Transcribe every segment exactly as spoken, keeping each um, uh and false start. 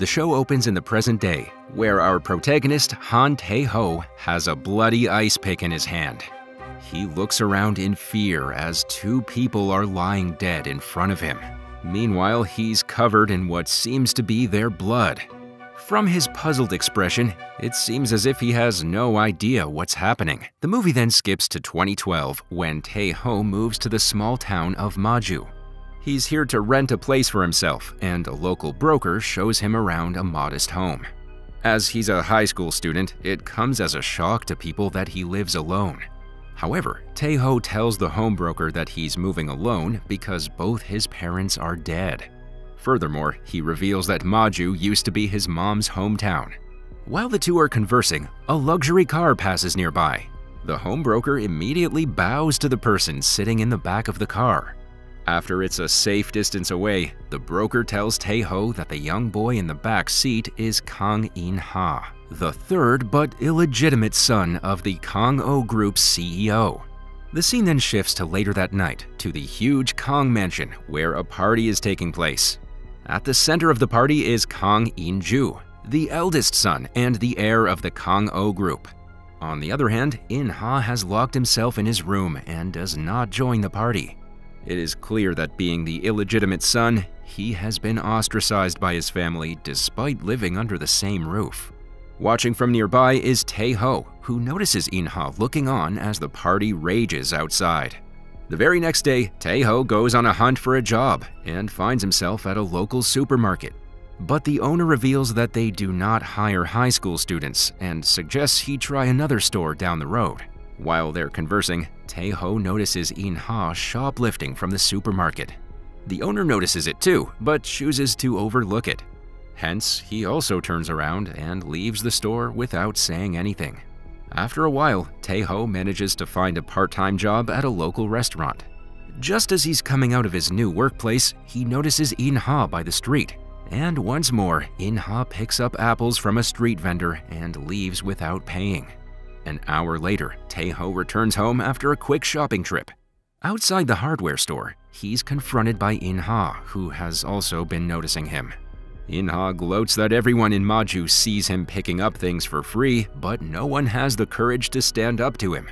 The show opens in the present day, where our protagonist, Han Tae-ho, has a bloody ice pick in his hand. He looks around in fear as two people are lying dead in front of him. Meanwhile, he's covered in what seems to be their blood. From his puzzled expression, it seems as if he has no idea what's happening. The movie then skips to twenty twelve, when Tae-ho moves to the small town of Maju. He's here to rent a place for himself, and a local broker shows him around a modest home. As he's a high school student, it comes as a shock to people that he lives alone. However, Tae-ho tells the home broker that he's moving alone because both his parents are dead. Furthermore, he reveals that Maju used to be his mom's hometown. While the two are conversing, a luxury car passes nearby. The home broker immediately bows to the person sitting in the back of the car. After it's a safe distance away, the broker tells Tae-ho that the young boy in the back seat is Kang In-Ha, the third but illegitimate son of the Kang O Group C E O. The scene then shifts to later that night, to the huge Kang mansion where a party is taking place. At the center of the party is Kang In-Ju, the eldest son and the heir of the Kang O Group. On the other hand, In-Ha has locked himself in his room and does not join the party. It is clear that being the illegitimate son, he has been ostracized by his family despite living under the same roof. Watching from nearby is Tae-ho, who notices In-Ha looking on as the party rages outside. The very next day, Tae-ho goes on a hunt for a job and finds himself at a local supermarket. But the owner reveals that they do not hire high school students and suggests he try another store down the road. While they're conversing, Tae-ho notices In-Ha shoplifting from the supermarket. The owner notices it too, but chooses to overlook it. Hence, he also turns around and leaves the store without saying anything. After a while, Tae-ho manages to find a part-time job at a local restaurant. Just as he's coming out of his new workplace, he notices In-Ha by the street. And once more, In-Ha picks up apples from a street vendor and leaves without paying. An hour later, Tae-ho returns home after a quick shopping trip. Outside the hardware store, he's confronted by In-Ha, who has also been noticing him. In-Ha gloats that everyone in Maju sees him picking up things for free, but no one has the courage to stand up to him.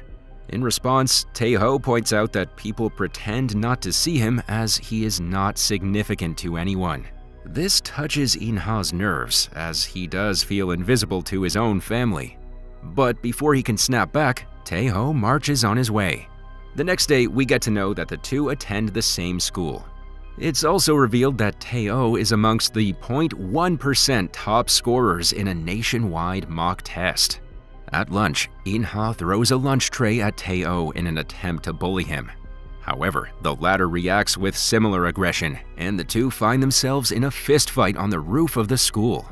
In response, Tae-ho points out that people pretend not to see him as he is not significant to anyone. This touches In-Ha's nerves, as he does feel invisible to his own family. But before he can snap back, Tae-ho marches on his way. The next day, we get to know that the two attend the same school. It's also revealed that Tae-ho is amongst the zero point one percent top scorers in a nationwide mock test. At lunch, In-Ha throws a lunch tray at Tae-ho in an attempt to bully him. However, the latter reacts with similar aggression, and the two find themselves in a fistfight on the roof of the school.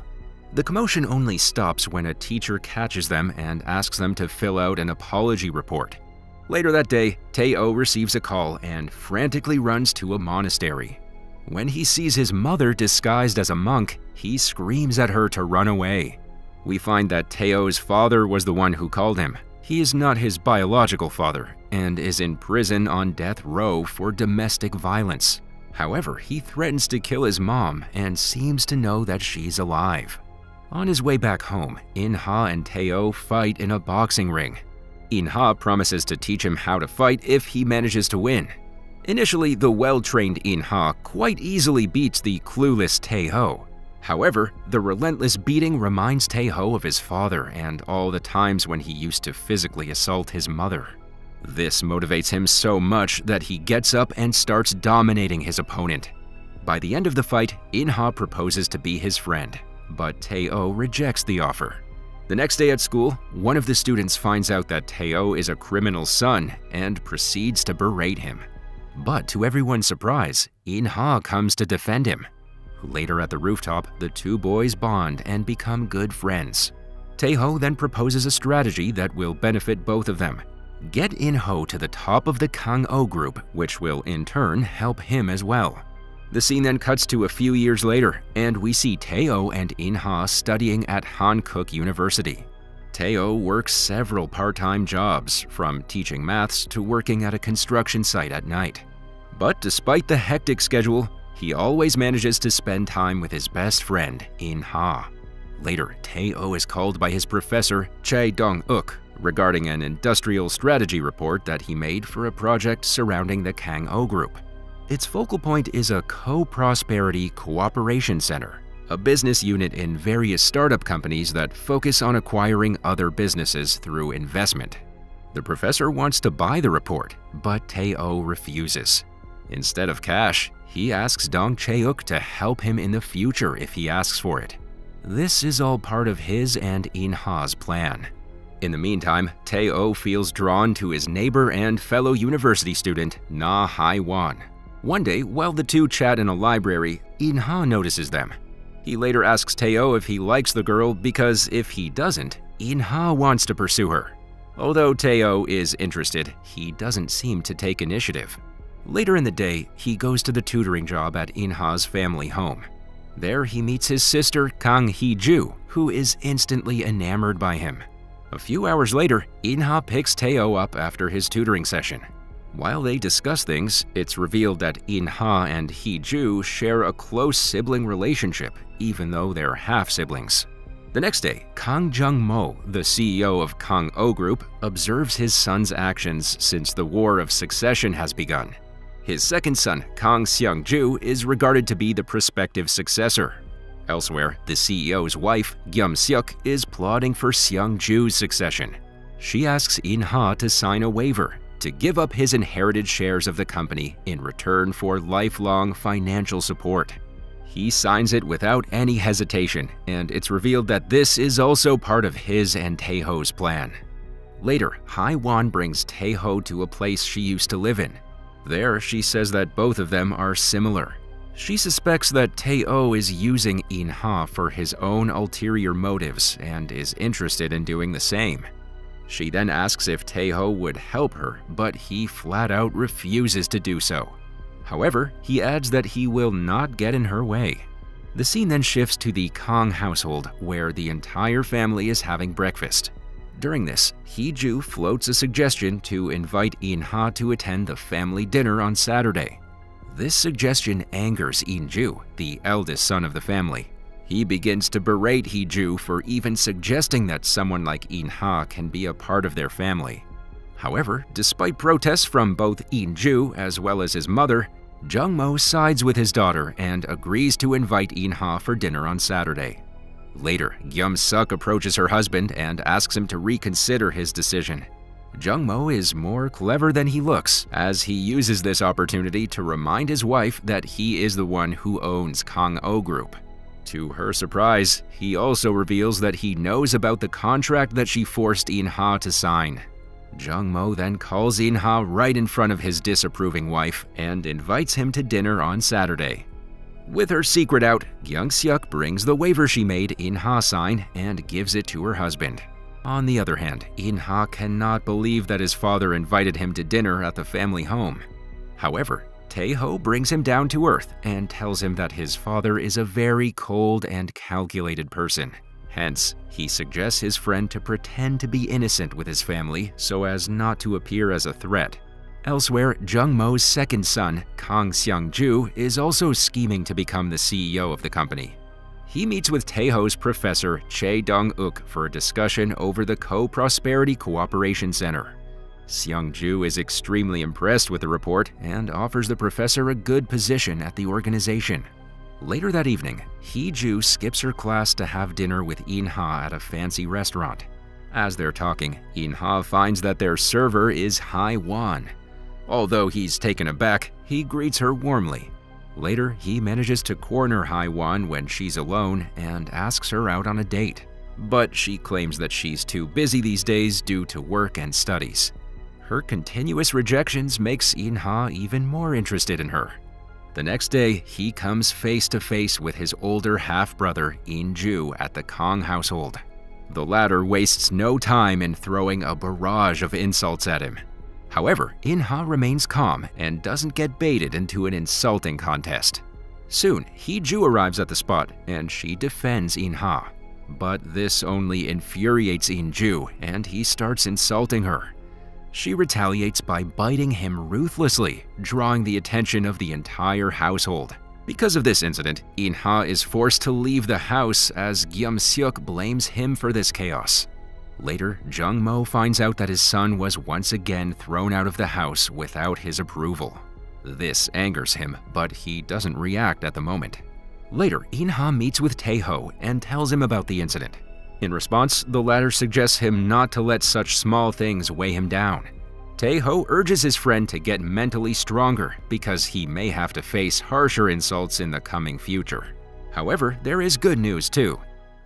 The commotion only stops when a teacher catches them and asks them to fill out an apology report. Later that day, Tae-ho receives a call and frantically runs to a monastery. When he sees his mother disguised as a monk, he screams at her to run away. We find that Tae-ho's father was the one who called him. He is not his biological father and is in prison on death row for domestic violence. However, he threatens to kill his mom and seems to know that she's alive. On his way back home, In-Ha and Tae-ho fight in a boxing ring. In-Ha promises to teach him how to fight if he manages to win. Initially, the well-trained In-Ha quite easily beats the clueless Tae-ho. However, the relentless beating reminds Tae-ho of his father and all the times when he used to physically assault his mother. This motivates him so much that he gets up and starts dominating his opponent. By the end of the fight, In-Ha proposes to be his friend, but Tae-ho rejects the offer. The next day at school, one of the students finds out that Tae-ho is a criminal's son and proceeds to berate him. But to everyone's surprise, In-Ha comes to defend him. Later at the rooftop, the two boys bond and become good friends. Tae-ho then proposes a strategy that will benefit both of them. Get In-Ho to the top of the Kang O Group, which will in turn help him as well. The scene then cuts to a few years later, and we see Tae-ho and In-Ha studying at Hankook University. Tae-ho works several part-time jobs, from teaching maths to working at a construction site at night. But despite the hectic schedule, he always manages to spend time with his best friend, In-Ha. Later, Tae-ho is called by his professor, Chae Dong-uk, regarding an industrial strategy report that he made for a project surrounding the Kang O Group. Its focal point is a Co-Prosperity Cooperation Center, a business unit in various startup companies that focus on acquiring other businesses through investment. The professor wants to buy the report, but Tae-ho refuses. Instead of cash, he asks Dong Chae-uk to help him in the future if he asks for it. This is all part of his and In-Ha's plan. In the meantime, Tae-ho feels drawn to his neighbor and fellow university student, Na Hae-won. One day, while the two chat in a library, In-Ha notices them. He later asks Tae-ho if he likes the girl because if he doesn't, In-Ha wants to pursue her. Although Tae-ho is interested, he doesn't seem to take initiative. Later in the day, he goes to the tutoring job at In-Ha's family home. There he meets his sister Kang Hee-ju, who is instantly enamored by him. A few hours later, In-Ha picks Tae-ho up after his tutoring session. While they discuss things, it's revealed that In-Ha and Hee-ju share a close sibling relationship, even though they're half-siblings. The next day, Kang Jung-Mo, the C E O of Kang O Group, observes his son's actions since the War of Succession has begun. His second son, Kang Xiang-Ju, is regarded to be the prospective successor. Elsewhere, the C E O's wife, Gyeom-suk, is plotting for Xiang-Ju's succession. She asks In-Ha to sign a waiver to give up his inherited shares of the company in return for lifelong financial support. He signs it without any hesitation, and it's revealed that this is also part of his and Tae-ho's plan. Later, Hae-won brings Tae-ho to a place she used to live in. There, she says that both of them are similar. She suspects that Tae-ho is using In-Ha for his own ulterior motives and is interested in doing the same. She then asks if Tae-ho would help her, but he flat out refuses to do so. However, he adds that he will not get in her way. The scene then shifts to the Kang household, where the entire family is having breakfast. During this, Hee-ju floats a suggestion to invite In-Ha to attend the family dinner on Saturday. This suggestion angers In-ju, the eldest son of the family. He begins to berate Hee-ju for even suggesting that someone like In-Ha can be a part of their family. However, despite protests from both In-ju as well as his mother, Jung-mo sides with his daughter and agrees to invite In-Ha for dinner on Saturday. Later, Gyeom-suk approaches her husband and asks him to reconsider his decision. Jung-mo is more clever than he looks, as he uses this opportunity to remind his wife that he is the one who owns Kang O Group. To her surprise, he also reveals that he knows about the contract that she forced In-Ha to sign. Jung-mo then calls In-Ha right in front of his disapproving wife and invites him to dinner on Saturday. With her secret out, Gyeom-suk brings the waiver she made In-Ha sign and gives it to her husband. On the other hand, In-Ha cannot believe that his father invited him to dinner at the family home. However, Tae-ho brings him down to earth and tells him that his father is a very cold and calculated person. Hence, he suggests his friend to pretend to be innocent with his family so as not to appear as a threat. Elsewhere, Jung-mo's second son, Kang Xiang-Ju, is also scheming to become the C E O of the company. He meets with Tae-ho's professor, Chae Dong-uk, for a discussion over the Co-Prosperity Cooperation Center. Xiang-Ju is extremely impressed with the report and offers the professor a good position at the organization. Later that evening, Hee-ju skips her class to have dinner with In-Ha at a fancy restaurant. As they're talking, In-Ha finds that their server is Hae-won. Although he's taken aback, he greets her warmly. Later, he manages to corner Hae-won when she's alone and asks her out on a date. But she claims that she's too busy these days due to work and studies. Her continuous rejections makes In-Ha even more interested in her. The next day, he comes face to face with his older half-brother, In-ju, at the Kang household. The latter wastes no time in throwing a barrage of insults at him. However, In-ha remains calm and doesn't get baited into an insulting contest. Soon, Hee-ju arrives at the spot, and she defends In-ha. But this only infuriates In-ju, and he starts insulting her. She retaliates by biting him ruthlessly, drawing the attention of the entire household. Because of this incident, In-ha is forced to leave the house as Gyeom-suk blames him for this chaos. Later, Jung-Mo finds out that his son was once again thrown out of the house without his approval. This angers him, but he doesn't react at the moment. Later, In-ha meets with Tae-ho and tells him about the incident. In response, the latter suggests him not to let such small things weigh him down. Tae-ho urges his friend to get mentally stronger because he may have to face harsher insults in the coming future. However, there is good news too.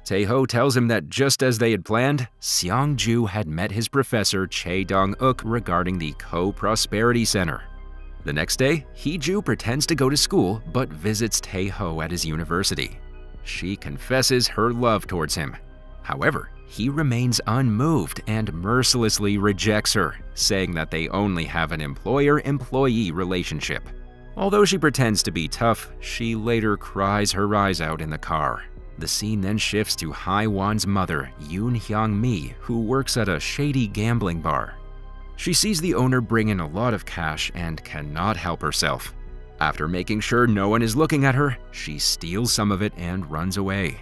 Tae-ho tells him that just as they had planned, Xiang-Ju had met his professor Chae Dong-uk regarding the Co-Prosperity Center. The next day, Hee-ju pretends to go to school but visits Tae-ho at his university. She confesses her love towards him. However, he remains unmoved and mercilessly rejects her, saying that they only have an employer-employee relationship. Although she pretends to be tough, she later cries her eyes out in the car. The scene then shifts to Hae-won's mother, Yoon Hyang-mi, who works at a shady gambling bar. She sees the owner bring in a lot of cash and cannot help herself. After making sure no one is looking at her, she steals some of it and runs away.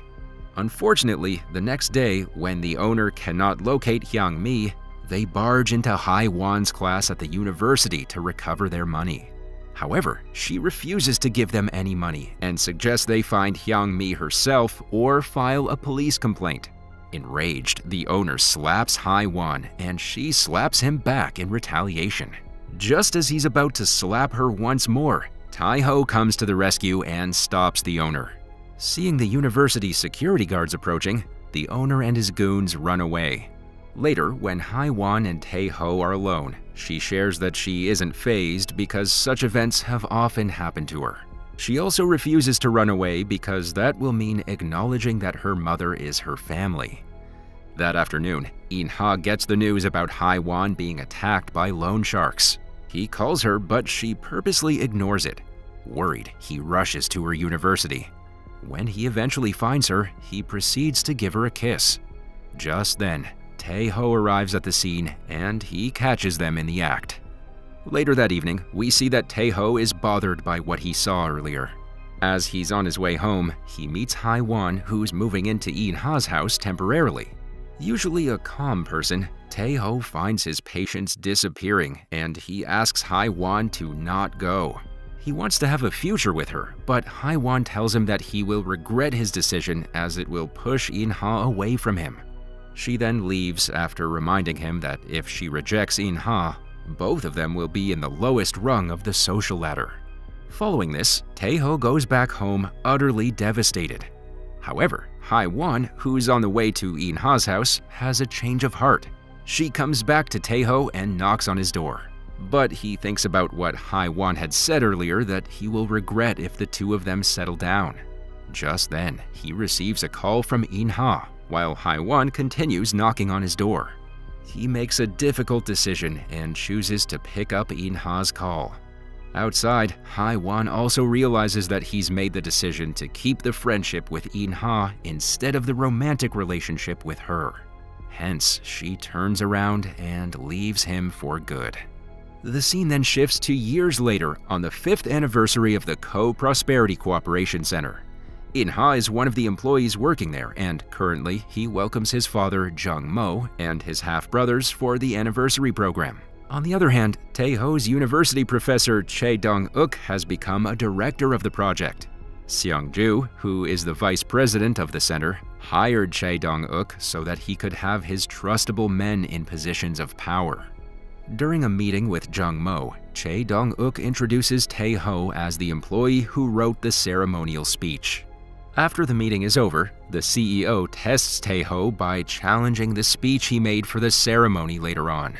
Unfortunately, the next day, when the owner cannot locate Hyang-mi, they barge into Hae-won's class at the university to recover their money. However, she refuses to give them any money and suggests they find Hyang-mi herself or file a police complaint. Enraged, the owner slaps Hae-won and she slaps him back in retaliation. Just as he's about to slap her once more, Tae-ho comes to the rescue and stops the owner. Seeing the university's security guards approaching, the owner and his goons run away. Later, when Hae-won and Tae-ho are alone, she shares that she isn't fazed because such events have often happened to her. She also refuses to run away because that will mean acknowledging that her mother is her family. That afternoon, In-ha gets the news about Hae-won being attacked by loan sharks. He calls her, but she purposely ignores it. Worried, he rushes to her university. When he eventually finds her, he proceeds to give her a kiss. Just then, Tae-ho arrives at the scene and he catches them in the act. Later that evening, we see that Tae-ho is bothered by what he saw earlier. As he's on his way home, he meets Hae-won, who's moving into In-ha's house temporarily. Usually a calm person, Tae-ho finds his patience disappearing and he asks Hae-won to not go. He wants to have a future with her, but Hae-won tells him that he will regret his decision as it will push In-ha away from him. She then leaves after reminding him that if she rejects In-ha, both of them will be in the lowest rung of the social ladder. Following this, Tae-ho goes back home utterly devastated. However, Hae-won, who's on the way to In-ha's house, has a change of heart. She comes back to Tae-ho and knocks on his door. But he thinks about what Hae-won had said earlier that he will regret if the two of them settle down. Just then, he receives a call from In-ha, while Hae-won continues knocking on his door. He makes a difficult decision and chooses to pick up In-ha's call. Outside, Hae-won also realizes that he's made the decision to keep the friendship with In-ha instead of the romantic relationship with her. Hence, she turns around and leaves him for good. The scene then shifts to years later on the fifth anniversary of the Co-Prosperity Cooperation Center. In-ha is one of the employees working there, and currently he welcomes his father, Jung-Mo, and his half-brothers for the anniversary program. On the other hand, Tae-ho's university professor Chae Dong-uk has become a director of the project. Xiang-Ju, who is the vice president of the center, hired Chae Dong-uk so that he could have his trustable men in positions of power. During a meeting with Jung-Mo, Chae Dong-uk introduces Tae-ho as the employee who wrote the ceremonial speech. After the meeting is over, the C E O tests Tae-ho by challenging the speech he made for the ceremony later on.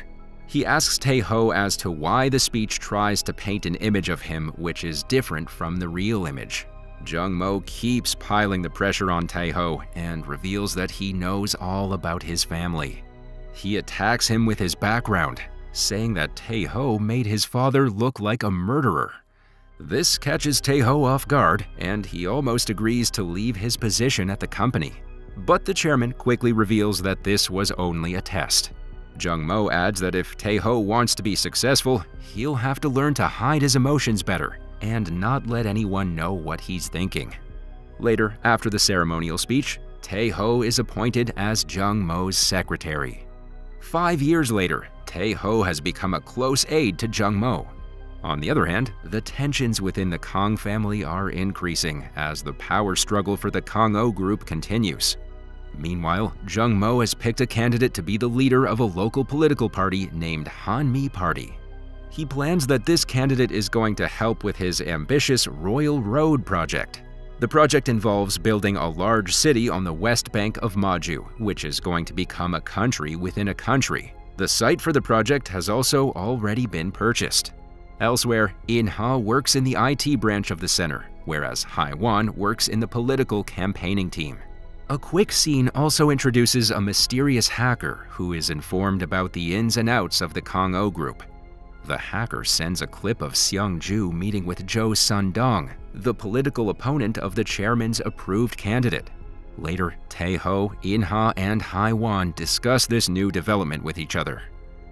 He asks Tae-ho as to why the speech tries to paint an image of him which is different from the real image. Jung-Mo keeps piling the pressure on Tae-ho and reveals that he knows all about his family. He attacks him with his background, saying that Tae-ho made his father look like a murderer. This catches Tae-ho off guard, and he almost agrees to leave his position at the company. But the chairman quickly reveals that this was only a test. Jung-Mo adds that if Tae-ho wants to be successful, he'll have to learn to hide his emotions better, and not let anyone know what he's thinking. Later, after the ceremonial speech, Tae-ho is appointed as Jung-mo's secretary. Five years later, Tae-ho has become a close aide to Jung-mo. On the other hand, the tensions within the Kang family are increasing as the power struggle for the Kang O Group continues. Meanwhile, Jung-mo has picked a candidate to be the leader of a local political party named Han-mi Party. He plans that this candidate is going to help with his ambitious Royal Road project. The project involves building a large city on the west bank of Maju, which is going to become a country within a country. The site for the project has also already been purchased. Elsewhere, In-Ha works in the I T branch of the center, whereas Hae-won works in the political campaigning team. A quick scene also introduces a mysterious hacker who is informed about the ins and outs of the Kang O Group. The hacker sends a clip of Xiang-Ju meeting with Joo Sun-dong, the political opponent of the chairman's approved candidate. Later, Tae-ho, In-Ha, and Hae-won discuss this new development with each other.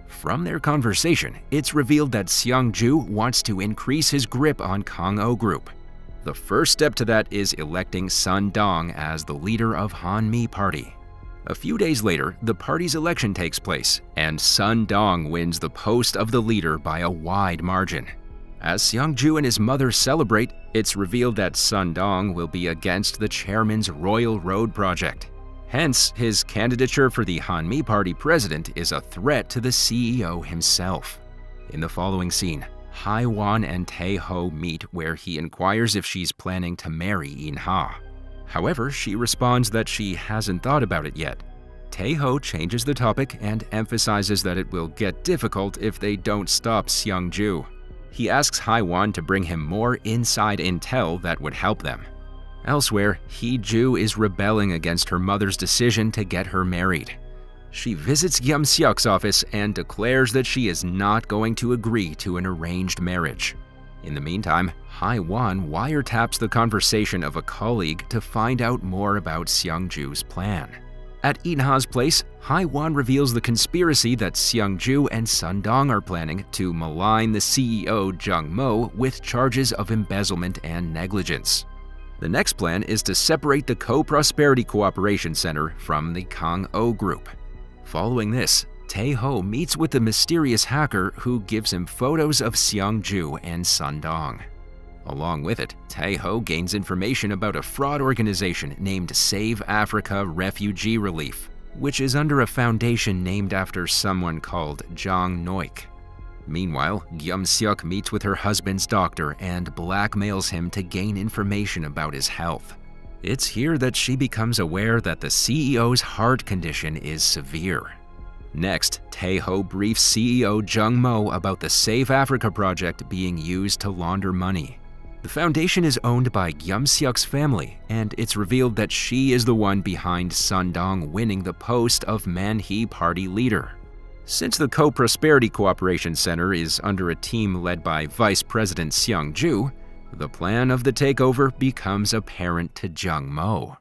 From their conversation, it's revealed that Xiang-Ju wants to increase his grip on Kang O Group. The first step to that is electing Sun-dong as the leader of Han-mi Party. A few days later, the party's election takes place, and Sun-dong wins the post of the leader by a wide margin. As Xiang-Ju and his mother celebrate, it's revealed that Sun-dong will be against the chairman's Royal Road project. Hence, his candidature for the Han-mi Party president is a threat to the C E O himself. In the following scene, Hae-won and Tae-ho meet where he inquires if she's planning to marry In-Ha. However, she responds that she hasn't thought about it yet. Tae-ho changes the topic and emphasizes that it will get difficult if they don't stop Xiang-Ju. He asks Hae-won to bring him more inside intel that would help them. Elsewhere, Hee-ju is rebelling against her mother's decision to get her married. She visits Gyeom-suk's office and declares that she is not going to agree to an arranged marriage. In the meantime, Hae-won wiretaps the conversation of a colleague to find out more about Xiang-Ju's plan. At In-Ha's place, Hae-won reveals the conspiracy that Xiang-Ju and Sun-dong are planning to malign the C E O Jung-mo with charges of embezzlement and negligence. The next plan is to separate the Co-Prosperity Cooperation Center from the Kang O Group. Following this, Tae-ho meets with the mysterious hacker who gives him photos of Xiang-Ju and Sun-dong. Along with it, Tae-ho gains information about a fraud organization named Save Africa Refugee Relief, which is under a foundation named after someone called Jang Noik. Meanwhile, Gyeom-suk meets with her husband's doctor and blackmails him to gain information about his health. It's here that she becomes aware that the C E O's heart condition is severe. Next, Tae-ho briefs C E O Jung-mo about the Save Africa project being used to launder money. The foundation is owned by Gyeom-suk's family, and it's revealed that she is the one behind Sun-dong winning the post of Han-mi Party leader. Since the Co-Prosperity Cooperation Center is under a team led by Vice President Xiang-Ju, the plan of the takeover becomes apparent to Jung-mo.